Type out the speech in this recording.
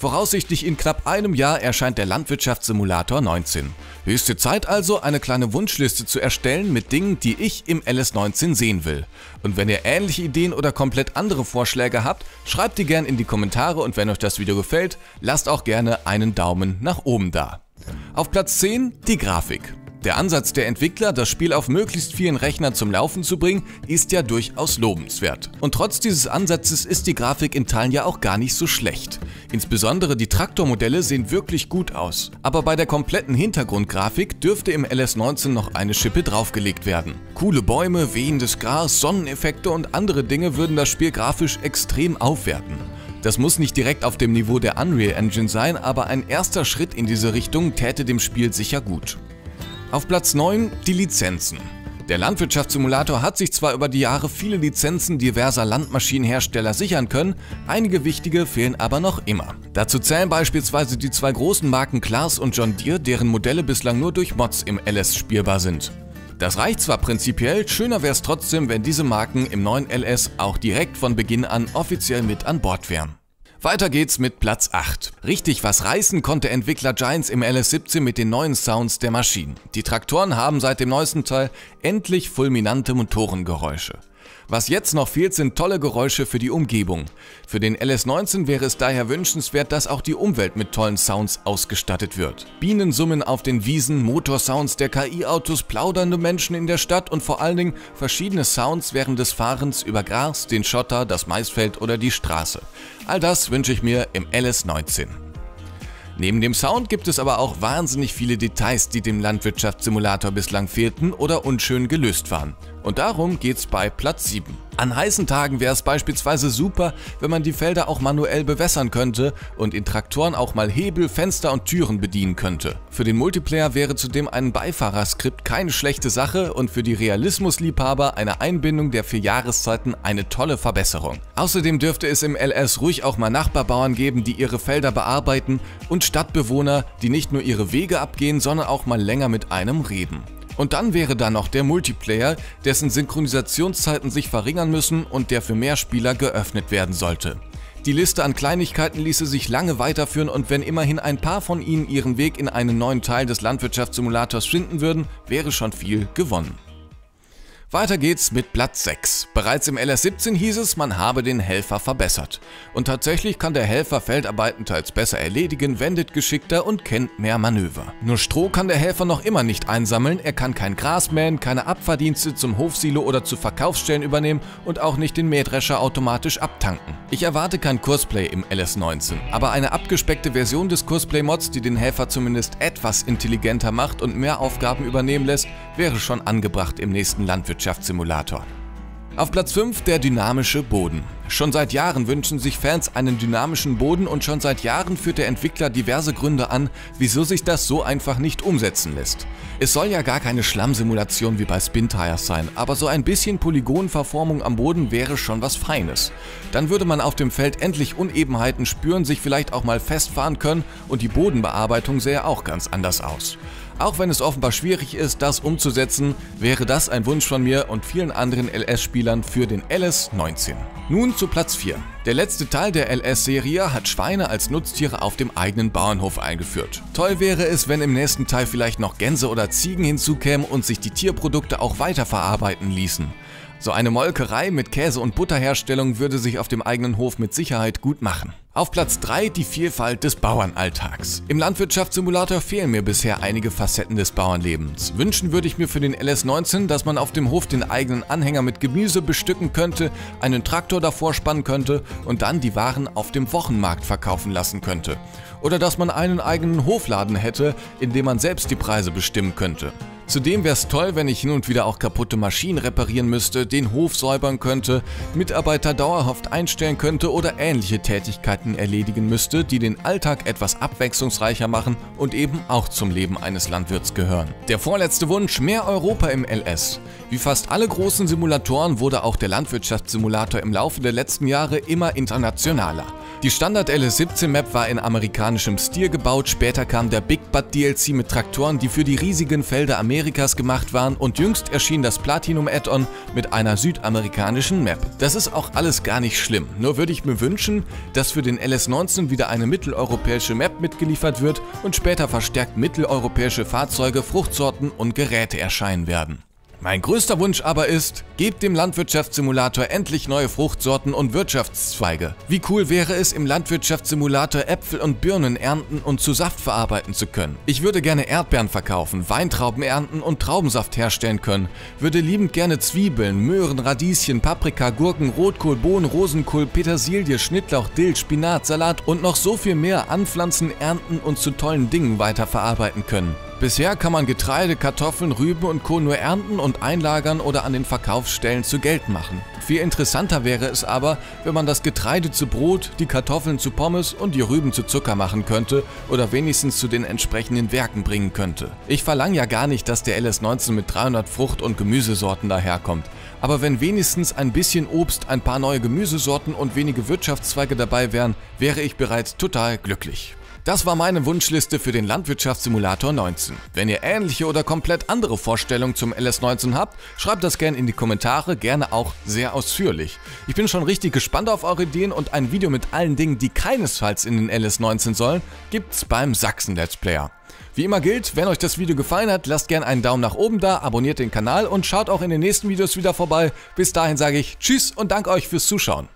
Voraussichtlich in knapp einem Jahr erscheint der Landwirtschaftssimulator 19. Höchste Zeit also, eine kleine Wunschliste zu erstellen mit Dingen, die ich im LS19 sehen will. Und wenn ihr ähnliche Ideen oder komplett andere Vorschläge habt, schreibt die gern in die Kommentare und wenn euch das Video gefällt, lasst auch gerne einen Daumen nach oben da. Auf Platz 10 die Grafik. Der Ansatz der Entwickler, das Spiel auf möglichst vielen Rechnern zum Laufen zu bringen, ist ja durchaus lobenswert. Und trotz dieses Ansatzes ist die Grafik in Teilen ja auch gar nicht so schlecht. Insbesondere die Traktormodelle sehen wirklich gut aus. Aber bei der kompletten Hintergrundgrafik dürfte im LS19 noch eine Schippe draufgelegt werden. Coole Bäume, wehendes Gras, Sonneneffekte und andere Dinge würden das Spiel grafisch extrem aufwerten. Das muss nicht direkt auf dem Niveau der Unreal Engine sein, aber ein erster Schritt in diese Richtung täte dem Spiel sicher gut. Auf Platz 9 die Lizenzen. Der Landwirtschaftssimulator hat sich zwar über die Jahre viele Lizenzen diverser Landmaschinenhersteller sichern können, einige wichtige fehlen aber noch immer. Dazu zählen beispielsweise die zwei großen Marken Claas und John Deere, deren Modelle bislang nur durch Mods im LS spielbar sind. Das reicht zwar prinzipiell, schöner wäre es trotzdem, wenn diese Marken im neuen LS auch direkt von Beginn an offiziell mit an Bord wären. Weiter geht's mit Platz 8. Richtig was reißen konnte Entwickler Giants im LS17 mit den neuen Sounds der Maschinen. Die Traktoren haben seit dem neuesten Teil endlich fulminante Motorengeräusche. Was jetzt noch fehlt, sind tolle Geräusche für die Umgebung. Für den LS19 wäre es daher wünschenswert, dass auch die Umwelt mit tollen Sounds ausgestattet wird. Bienensummen auf den Wiesen, Motorsounds der KI-Autos, plaudernde Menschen in der Stadt und vor allen Dingen verschiedene Sounds während des Fahrens über Gras, den Schotter, das Maisfeld oder die Straße. All das wünsche ich mir im LS19. Neben dem Sound gibt es aber auch wahnsinnig viele Details, die dem Landwirtschaftssimulator bislang fehlten oder unschön gelöst waren. Und darum geht's bei Platz 7. An heißen Tagen wäre es beispielsweise super, wenn man die Felder auch manuell bewässern könnte und in Traktoren auch mal Hebel, Fenster und Türen bedienen könnte. Für den Multiplayer wäre zudem ein Beifahrerskript keine schlechte Sache und für die Realismusliebhaber eine Einbindung der 4 Jahreszeiten eine tolle Verbesserung. Außerdem dürfte es im LS ruhig auch mal Nachbarbauern geben, die ihre Felder bearbeiten und Stadtbewohner, die nicht nur ihre Wege abgehen, sondern auch mal länger mit einem reden. Und dann wäre da noch der Multiplayer, dessen Synchronisationszeiten sich verringern müssen und der für mehr Spieler geöffnet werden sollte. Die Liste an Kleinigkeiten ließe sich lange weiterführen und wenn immerhin ein paar von ihnen ihren Weg in einen neuen Teil des Landwirtschaftssimulators finden würden, wäre schon viel gewonnen. Weiter geht's mit Platz 6. Bereits im LS17 hieß es, man habe den Helfer verbessert. Und tatsächlich kann der Helfer Feldarbeiten teils besser erledigen, wendet geschickter und kennt mehr Manöver. Nur Stroh kann der Helfer noch immer nicht einsammeln, er kann kein Gras mähen, keine Abfahrdienste zum Hofsilo oder zu Verkaufsstellen übernehmen und auch nicht den Mähdrescher automatisch abtanken. Ich erwarte kein Courseplay im LS19, aber eine abgespeckte Version des Courseplay-Mods, die den Helfer zumindest etwas intelligenter macht und mehr Aufgaben übernehmen lässt, wäre schon angebracht im nächsten Landwirtschaftssimulator. Auf Platz 5 der dynamische Boden. Schon seit Jahren wünschen sich Fans einen dynamischen Boden und schon seit Jahren führt der Entwickler diverse Gründe an, wieso sich das so einfach nicht umsetzen lässt. Es soll ja gar keine Schlammsimulation wie bei Spin-Tires sein, aber so ein bisschen Polygonverformung am Boden wäre schon was Feines. Dann würde man auf dem Feld endlich Unebenheiten spüren, sich vielleicht auch mal festfahren können und die Bodenbearbeitung sähe auch ganz anders aus. Auch wenn es offenbar schwierig ist, das umzusetzen, wäre das ein Wunsch von mir und vielen anderen LS-Spielern für den LS19. Nun zu Platz 4. Der letzte Teil der LS-Serie hat Schweine als Nutztiere auf dem eigenen Bauernhof eingeführt. Toll wäre es, wenn im nächsten Teil vielleicht noch Gänse oder Ziegen hinzukämen und sich die Tierprodukte auch weiterverarbeiten ließen. So eine Molkerei mit Käse- und Butterherstellung würde sich auf dem eigenen Hof mit Sicherheit gut machen. Auf Platz 3 die Vielfalt des Bauernalltags. Im Landwirtschaftssimulator fehlen mir bisher einige Facetten des Bauernlebens. Wünschen würde ich mir für den LS19, dass man auf dem Hof den eigenen Anhänger mit Gemüse bestücken könnte, einen Traktor davor spannen könnte und dann die Waren auf dem Wochenmarkt verkaufen lassen könnte. Oder dass man einen eigenen Hofladen hätte, in dem man selbst die Preise bestimmen könnte. Zudem wäre es toll, wenn ich hin und wieder auch kaputte Maschinen reparieren müsste, den Hof säubern könnte, Mitarbeiter dauerhaft einstellen könnte oder ähnliche Tätigkeiten erledigen müsste, die den Alltag etwas abwechslungsreicher machen und eben auch zum Leben eines Landwirts gehören. Der vorletzte Wunsch, mehr Europa im LS. Wie fast alle großen Simulatoren wurde auch der Landwirtschaftssimulator im Laufe der letzten Jahre immer internationaler. Die Standard LS17-Map war in amerikanischem Stil gebaut, später kam der Big Bud DLC mit Traktoren, die für die riesigen Felder Amerikas Südamerikas gemacht waren und jüngst erschien das Platinum-Add-on mit einer südamerikanischen Map. Das ist auch alles gar nicht schlimm, nur würde ich mir wünschen, dass für den LS19 wieder eine mitteleuropäische Map mitgeliefert wird und später verstärkt mitteleuropäische Fahrzeuge, Fruchtsorten und Geräte erscheinen werden. Mein größter Wunsch aber ist, gebt dem Landwirtschaftssimulator endlich neue Fruchtsorten und Wirtschaftszweige. Wie cool wäre es, im Landwirtschaftssimulator Äpfel und Birnen ernten und zu Saft verarbeiten zu können. Ich würde gerne Erdbeeren verkaufen, Weintrauben ernten und Traubensaft herstellen können, würde liebend gerne Zwiebeln, Möhren, Radieschen, Paprika, Gurken, Rotkohl, Bohnen, Rosenkohl, Petersilie, Schnittlauch, Dill, Spinat, Salat und noch so viel mehr anpflanzen, ernten und zu tollen Dingen weiterverarbeiten können. Bisher kann man Getreide, Kartoffeln, Rüben und Co. nur ernten und einlagern oder an den Verkaufsstellen zu Geld machen. Viel interessanter wäre es aber, wenn man das Getreide zu Brot, die Kartoffeln zu Pommes und die Rüben zu Zucker machen könnte oder wenigstens zu den entsprechenden Werken bringen könnte. Ich verlange ja gar nicht, dass der LS19 mit 300 Frucht- und Gemüsesorten daherkommt. Aber wenn wenigstens ein bisschen Obst, ein paar neue Gemüsesorten und wenige Wirtschaftszweige dabei wären, wäre ich bereits total glücklich. Das war meine Wunschliste für den Landwirtschaftssimulator 19. Wenn ihr ähnliche oder komplett andere Vorstellungen zum LS19 habt, schreibt das gerne in die Kommentare, gerne auch sehr ausführlich. Ich bin schon richtig gespannt auf eure Ideen und ein Video mit allen Dingen, die keinesfalls in den LS19 sollen, gibt's beim Sachsen Let's Player. Wie immer gilt, wenn euch das Video gefallen hat, lasst gerne einen Daumen nach oben da, abonniert den Kanal und schaut auch in den nächsten Videos wieder vorbei. Bis dahin sage ich Tschüss und danke euch fürs Zuschauen.